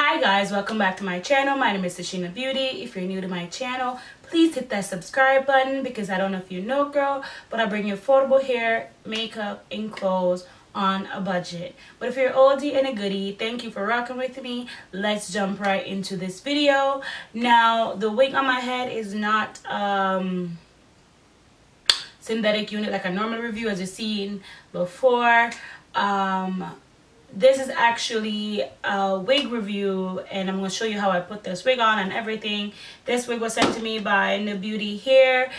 Hi guys, welcome back to my channel. My name is Tashina Beauty. If you're new to my channel, please hit that subscribe button because I don't know if you know, girl, but I bring you affordable hair, makeup, and clothes on a budget. But if you're oldie and a goodie, thank you for rocking with me. Let's jump right into this video. Now, the wig on my head is not synthetic unit like a normal review as you've seen before. This is actually a wig review, and I'm going to show you how I put this wig on and everything. This wig was sent to me by NABEAUTY Hair.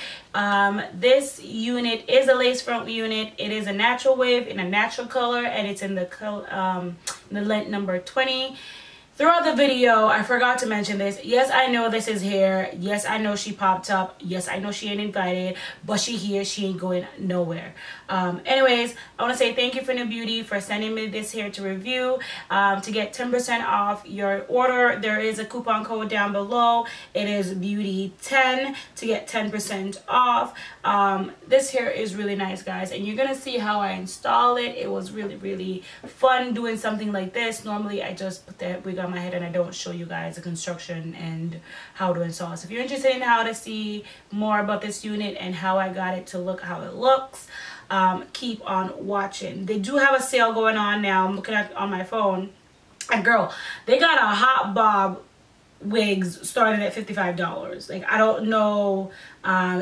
This unit is a lace front unit. It is a natural wave in a natural color, and it's in the length number 20. Throughout the video, I forgot to mention this. Yes, I know this is hair. Yes, I know she popped up. Yes, I know she ain't invited, but she here. She ain't going nowhere. Anyways, I want to say thank you for NABEAUTY for sending me this hair to review. To get 10% off your order, there is a coupon code down below. It is Beauty10 to get 10% off. This hair is really nice, guys, and you're going to see how I install it. It was really, really fun doing something like this. Normally, I just put that wig on my head and I don't show you guys the construction and how to install. So if you're interested in how to see more about this unit and how I got it to look how it looks, keep on watching. They do have a sale going on now. I'm looking at on my phone, and girl, they got a hot bob wigs started at $55. Like, I don't know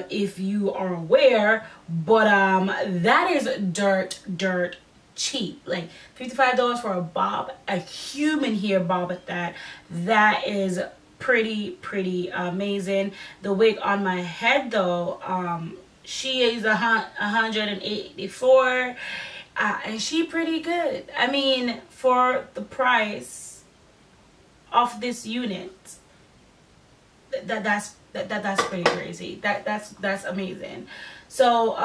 if you are aware, but that is dirt cheap. Like $55 for a bob, a human hair bob at that. That is pretty amazing. The wig on my head though, she is 184, and she pretty good. I mean, for the price of this unit, that's pretty crazy. That's amazing. So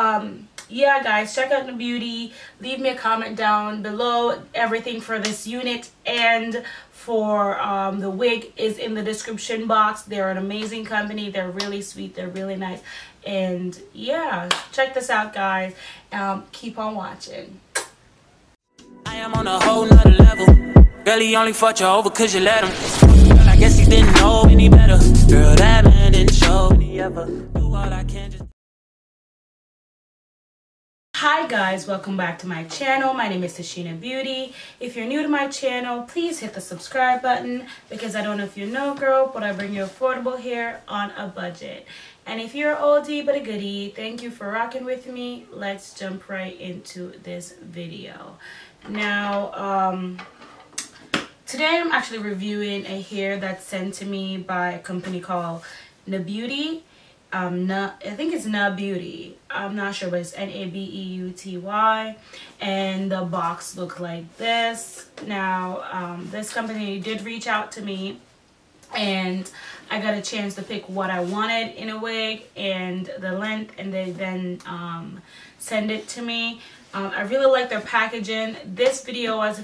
yeah, guys, check out NABEAUTY. Leave me a comment down below. Everything for this unit and for the wig is in the description box. They're an amazing company. They're really sweet. They're really nice. And yeah, check this out, guys. Keep on watching. I am on a whole nother level. Barely only fucked you over because you let him. Girl, I guess he didn't know any better. Girl, that man didn't show any ever. Do all I can just... Hi guys, welcome back to my channel. My name is Tashina Beauty. If you're new to my channel, please hit the subscribe button because I don't know if you know, girl, but I bring you affordable hair on a budget. And if you're oldie but a goodie, thank you for rocking with me. Let's jump right into this video. Now, today I'm actually reviewing a hair that's sent to me by a company called NABEAUTY. I think it's NABEAUTY. I'm not sure, but it's NABEAUTY, and the box looked like this. Now, this company did reach out to me, and I got a chance to pick what I wanted in a wig and the length, and they then send it to me. I really like their packaging. This video was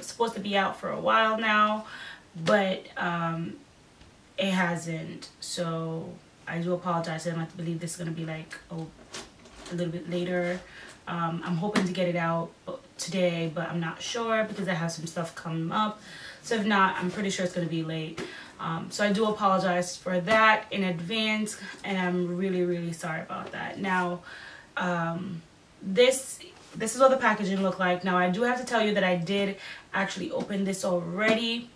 supposed to be out for a while now, but it hasn't, so I do apologize. I believe this is going to be like a little bit later. I'm hoping to get it out today, but I'm not sure because I have some stuff coming up. So if not, I'm pretty sure it's going to be late. So I do apologize for that in advance, and I'm really, really sorry about that. Now, this is what the packaging looked like. Now, I do have to tell you that I did actually open this already.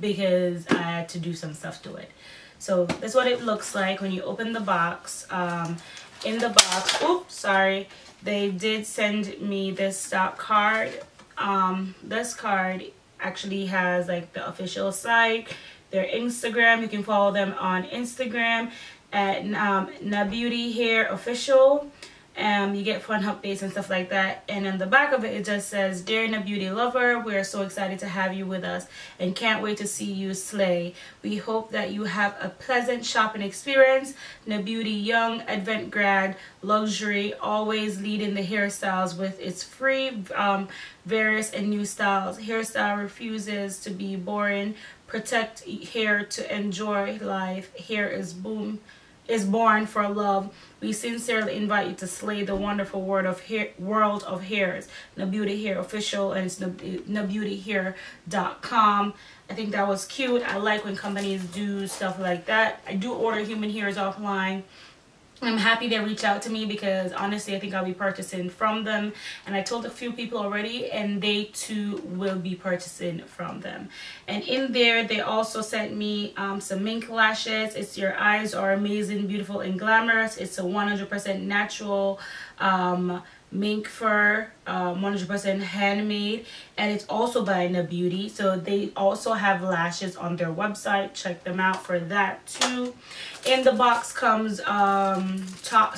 Because I had to do some stuff to it. So that's what it looks like when you open the box. In the box, oops, sorry, they did send me this stock card. This card actually has like the official site, their Instagram. You can follow them on Instagram at NABEAUTY Hair Official. You get fun updates and stuff like that, and on the back of it just says, "Dear NABEAUTY lover, we are so excited to have you with us and can't wait to see you slay. We hope that you have a pleasant shopping experience. NABEAUTY, young advent grad luxury, always leading the hairstyles with its free various and new styles. Hairstyle refuses to be boring. Protect hair to enjoy life. Hair is boom is born for love, we sincerely invite you to slay the wonderful world of hairs. NABEAUTY Hair official, and it's nabeautyhair.com. I think that was cute. I like when companies do stuff like that. I do order human hairs offline. I'm happy they reached out to me because honestly I think I'll be purchasing from them, and I told a few people already and they too will be purchasing from them. And in there they also sent me some mink lashes. It's Your Eyes Are Amazing, Beautiful and Glamorous. It's a 100% natural mink fur, 100% handmade, and it's also by NABEAUTY. So they also have lashes on their website. Check them out for that too. In the box comes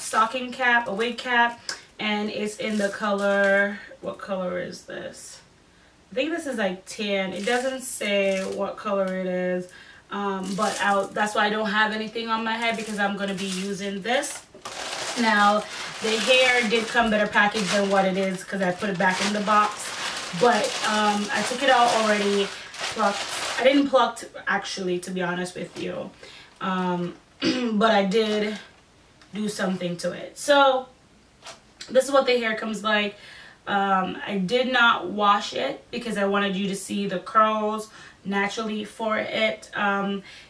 stocking cap, a wig cap, and it's in the color, what color is this? I think this is like tan. It doesn't say what color it is, but that's why I don't have anything on my head, because I'm going to be using this. Now the hair did come better packaged than what it is because I put it back in the box, but I took it out already, plucked. I didn't pluck actually, to be honest with you, but I did do something to it. So this is what the hair comes like. I did not wash it because I wanted you to see the curls naturally for it.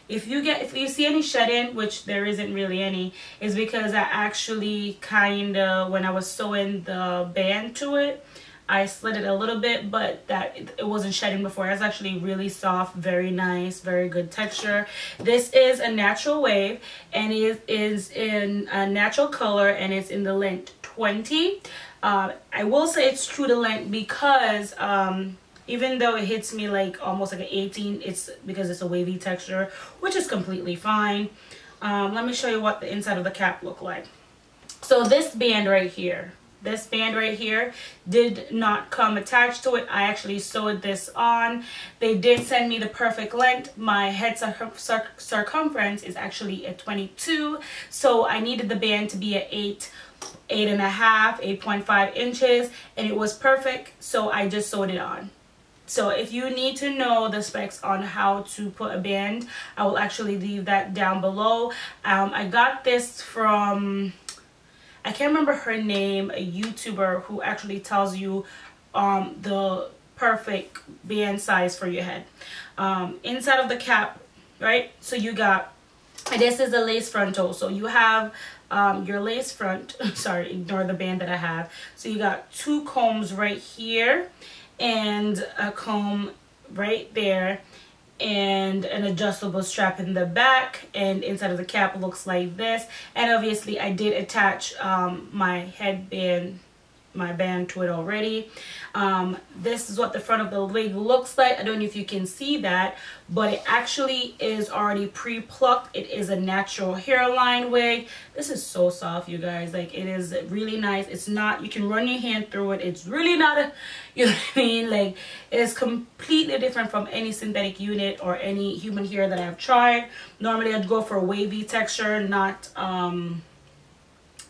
If you see any shedding, which there isn't really any, is because I actually kinda, when I was sewing the band to it, I slid it a little bit, but it wasn't shedding before. It's actually really soft, very nice, very good texture. This is a natural wave, and it is in a natural color, and it's in the length 20. I will say it's true to length because even though it hits me like almost like an 18, it's because it's a wavy texture, which is completely fine. Let me show you what the inside of the cap looked like. So this band right here did not come attached to it. I actually sewed this on. They did send me the perfect length. My head circumference is actually at 22, so I needed the band to be at 8.5 inches, and it was perfect, so I just sewed it on. So if you need to know the specs on how to put a band, I will actually leave that down below. I got this from, I can't remember her name, a YouTuber who actually tells you the perfect band size for your head. Inside of the cap, right? So you got, this is a lace frontal. So you have your lace front, sorry, ignore the band that I have. So you got two combs right here, and a comb right there, and an adjustable strap in the back, and inside of the cap looks like this. And obviously I did attach my band to it already. This is what the front of the wig looks like. I don't know if you can see that, but it actually is already pre-plucked. It is a natural hairline wig. This is so soft, you guys. Like, it is really nice. It's not, you can run your hand through it. It's really not a, you know what I mean? Like, it's completely different from any synthetic unit or any human hair that I've tried. Normally I'd go for a wavy texture, not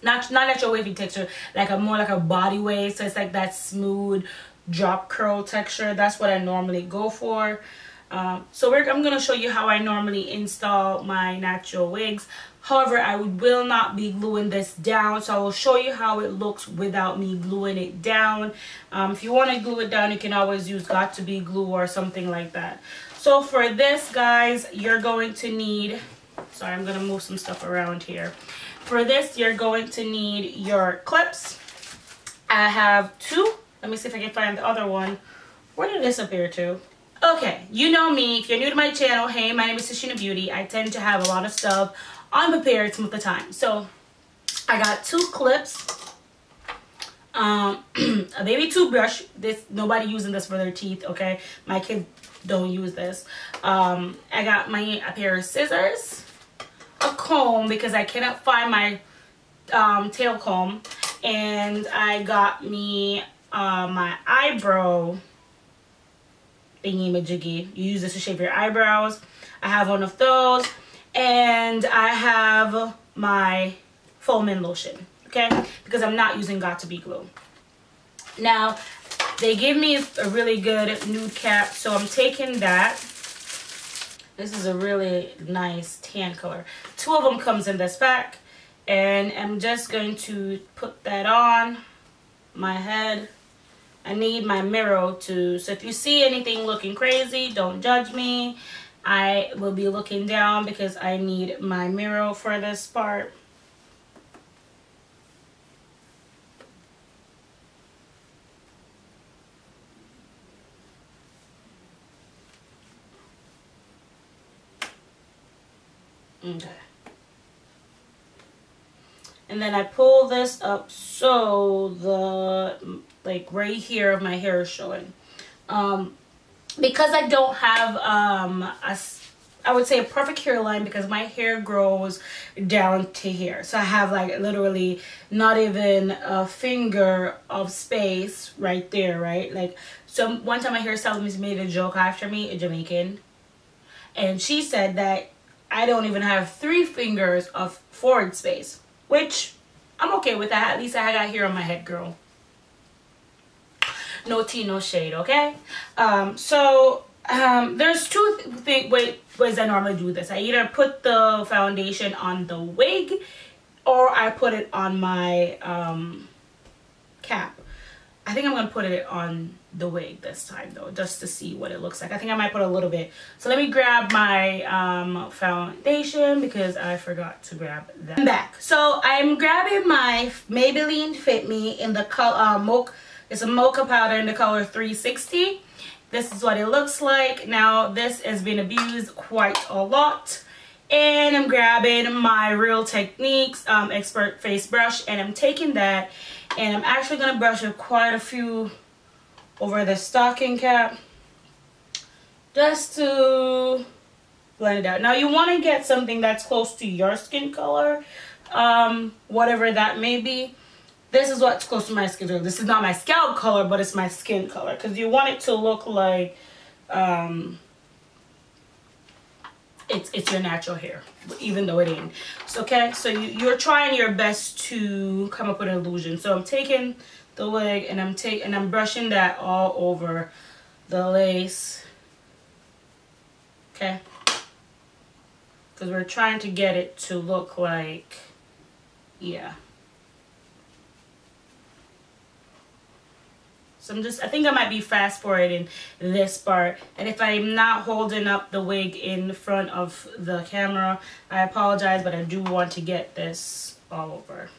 natural wavy texture, like a more like a body wave. So it's like that smooth drop curl texture. That's what I normally go for. I'm going to show you how I normally install my natural wigs. However, I will not be gluing this down, so I will show you how it looks without me gluing it down. If you want to glue it down, you can always use got2b glue or something like that. So for this, guys, you're going to need, sorry, I'm going to move some stuff around here. For this, you're going to need your clips. I have two. Let me see if I can find the other one. Where did it disappear to? Okay, you know me. If you're new to my channel, hey, my name is Tashina Beauty. I tend to have a lot of stuff unprepared some of the time. So I got two clips, a baby toothbrush. This, nobody using this for their teeth, okay? My kids don't use this. I got a pair of scissors, a comb because I cannot find my tail comb, and I got me my eyebrow thingy-majiggy. You use this to shape your eyebrows. I have one of those, and I have my foaming lotion, okay, because I'm not using got2b glue. Now they gave me a really good nude cap, so I'm taking that This is a really nice tan color. Two of them comes in this pack, and I'm just going to put that on my head. I need my mirror to, so if you see anything looking crazy, don't judge me. I will be looking down because I need my mirror for this part. Okay. And then I pull this up so the, like, right here of my hair is showing. Because I don't have, I would say a perfect hairline, because my hair grows down to here. So I have, like, literally not even a finger of space right there, right? Like, so one time my hairstylist made a joke after me, a Jamaican. And she said that I don't even have 3 fingers of forward space. Which, I'm okay with that. At least I got hair on my head, girl. No tea, no shade, okay? There's two ways I normally do this. I either put the foundation on the wig, or I put it on my cap. I think I'm going to put it on the wig this time, though, just to see what it looks like. I think I might put a little bit. So let me grab my foundation, because I forgot to grab that. I'm back. So I'm grabbing my Maybelline Fit Me in the color, it's a mocha powder in the color 360. This is what it looks like. Now, this has been abused quite a lot. And I'm grabbing my Real Techniques Expert Face Brush, and I'm taking that, and I'm actually going to brush with quite a few over the stocking cap just to blend it out. Now, you want to get something that's close to your skin color, whatever that may be. This is what's close to my skin color. This is not my scalp color, but it's my skin color, because you want it to look like... It's your natural hair, even though it ain't. So, okay, so you're trying your best to come up with an illusion. So I'm taking the wig, and I'm brushing that all over the lace, okay, because we're trying to get it to look like, yeah. So I'm just, I think I might be fast forwarding this part. And if I'm not holding up the wig in front of the camera, I apologize, but I do want to get this all over.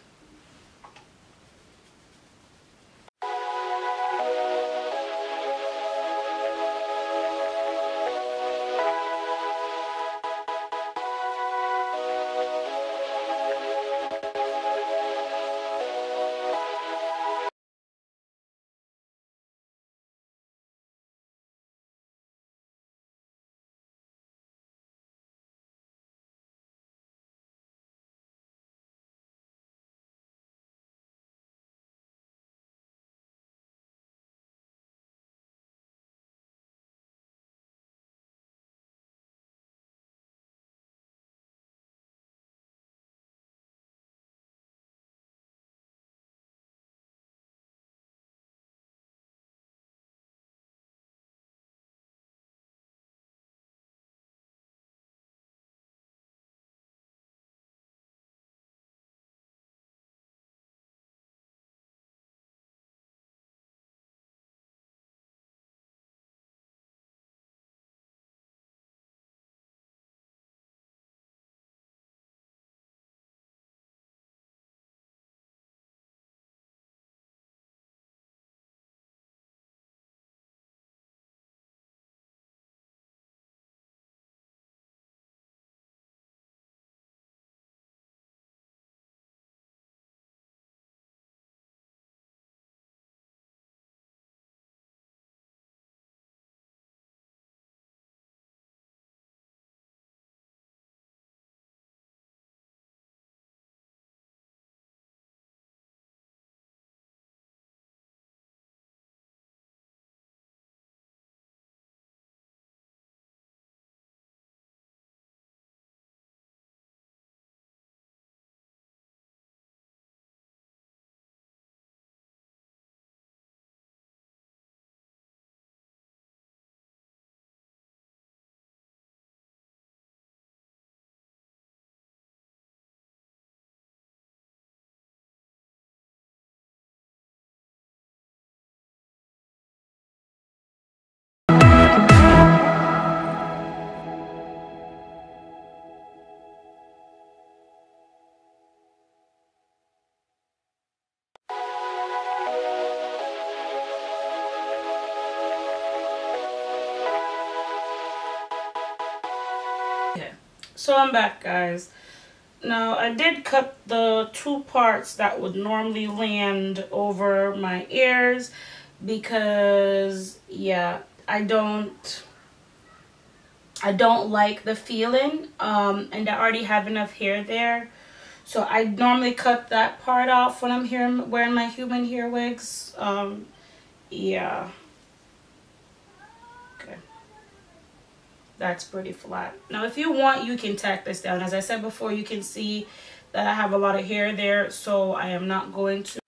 Okay, so I'm back, guys. Now I did cut the two parts that would normally land over my ears because yeah, I don't like the feeling, and I already have enough hair there. So I normally cut that part off when I'm wearing my human hair wigs. Yeah. Okay. That's pretty flat. Now, if you want, you can tack this down. As I said before, you can see that I have a lot of hair there, so I am not going to.